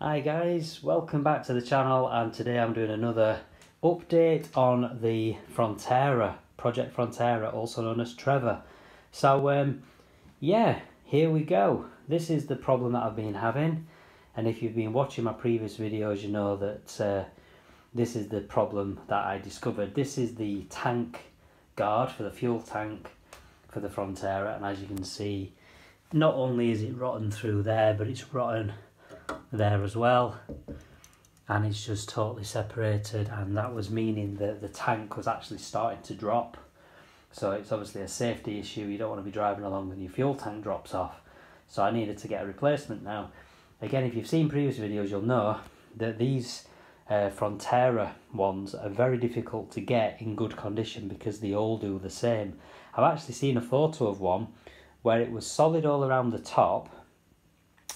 Hi guys, welcome back to the channel, and today I'm doing another update on the Frontera, Project Frontera, also known as Trevor. So yeah, here we go. This is the problem that I've been having, and if you've been watching my previous videos you know that this is the problem that I discovered. This is the tank guard for the fuel tank for the Frontera, and as you can see, not only is it rotten through there, but it's rotten there as well, and it's just totally separated, and that was meaning that the tank was actually starting to drop. So it's obviously a safety issue. You don't want to be driving along when your fuel tank drops off, so I needed to get a replacement. Now again, if you've seen previous videos you'll know that these Frontera ones are very difficult to get in good condition because they all do the same. I've actually seen a photo of one where it was solid all around the top,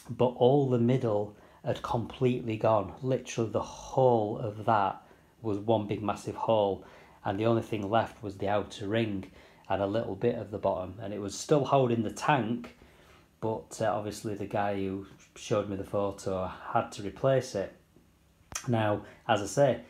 but all the middle had completely gone. Literally the whole of that was one big massive hole, and the only thing left was the outer ring and a little bit of the bottom, and it was still holding the tank, but obviously the guy who showed me the photo had to replace it. Now, as I say,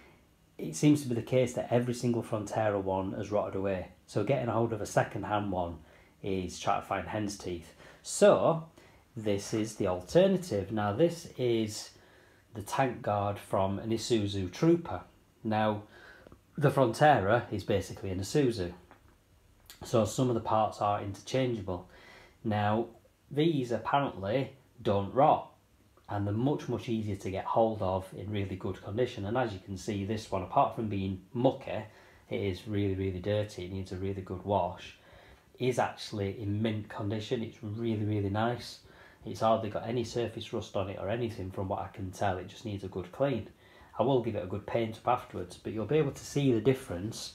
it seems to be the case that every single Frontera one has rotted away. So getting a hold of a second-hand one is trying to find hen's teeth. So this is the alternative. Now this is the tank guard from an Isuzu Trooper. Now the Frontera is basically an Isuzu, so some of the parts are interchangeable. Now these apparently don't rot, and they're much easier to get hold of in really good condition. And as you can see, this one, apart from being mucky, it is really dirty, it needs a really good wash, is actually in mint condition. It's really nice. It's hardly got any surface rust on it or anything from what I can tell. It just needs a good clean. I will give it a good paint up afterwards, but you'll be able to see the difference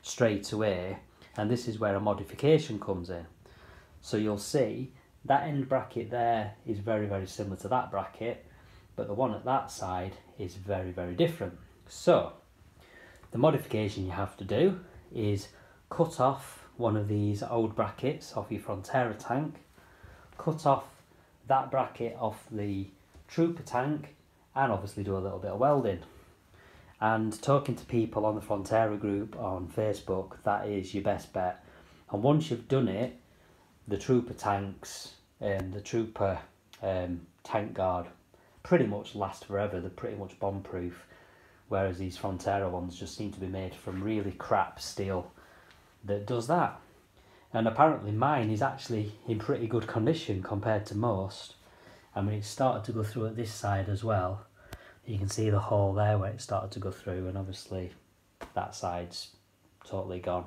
straight away, and this is where a modification comes in. So you'll see that end bracket there is very similar to that bracket, but the one at that side is very different. So the modification you have to do is cut off one of these old brackets off your Frontera tank, cut off that bracket off the Trooper tank, and obviously do a little bit of welding. And talking to people on the Frontera group on Facebook, that is your best bet. And once you've done it, the Trooper tanks and the Trooper tank guard pretty much last forever. They're pretty much bomb proof, whereas these Frontera ones just seem to be made from really crap steel that does that. And apparently mine is actually in pretty good condition compared to most. I mean, it started to go through at this side as well. You can see the hole there where it started to go through, and obviously that side's totally gone.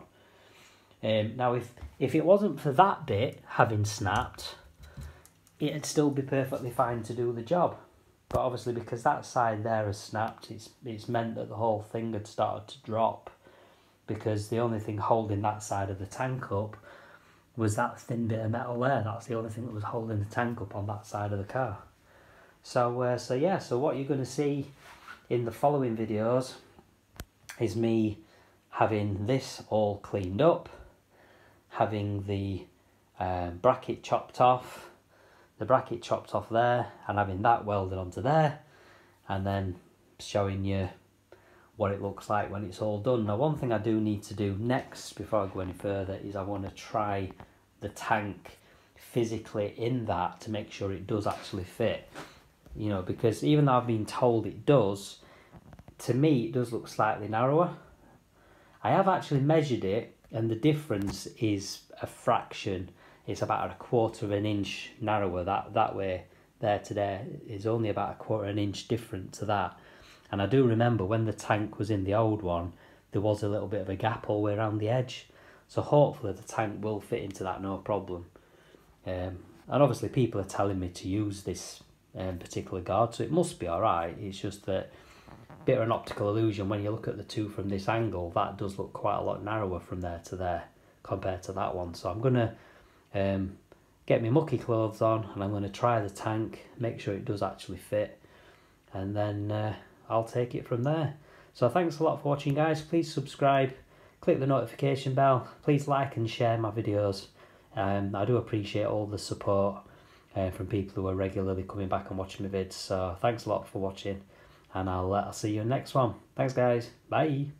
Now if it wasn't for that bit having snapped, it'd still be perfectly fine to do the job, but obviously because that side there has snapped, it's meant that the whole thing had started to drop, because the only thing holding that side of the tank up was that thin bit of metal there. That's the only thing that was holding the tank up on that side of the car. So so what you're going to see in the following videos is me having this all cleaned up, having the bracket chopped off, the bracket chopped off there, and having that welded onto there, and then showing you what it looks like when it's all done. Now one thing I do need to do next before I go any further is I want to try the tank physically in that to make sure it does actually fit, you know, because even though I've been told it does, to me it does look slightly narrower. I have actually measured it, and the difference is a fraction. It's about a quarter of an inch narrower that way. There to there is only about a quarter of an inch different to that. And I do remember when the tank was in the old one, there was a little bit of a gap all the way around the edge. So hopefully the tank will fit into that, no problem. And obviously people are telling me to use this particular guard, so it must be all right. It's just that bit of an optical illusion. When you look at the two from this angle, that does look quite a lot narrower from there to there compared to that one. So I'm gonna get my mucky clothes on, and I'm gonna try the tank, make sure it does actually fit, and then I'll take it from there. So thanks a lot for watching guys. Please subscribe, click the notification bell, please like and share my videos. I do appreciate all the support from people who are regularly coming back and watching my vids. So thanks a lot for watching, and I'll see you in the next one. Thanks guys, bye.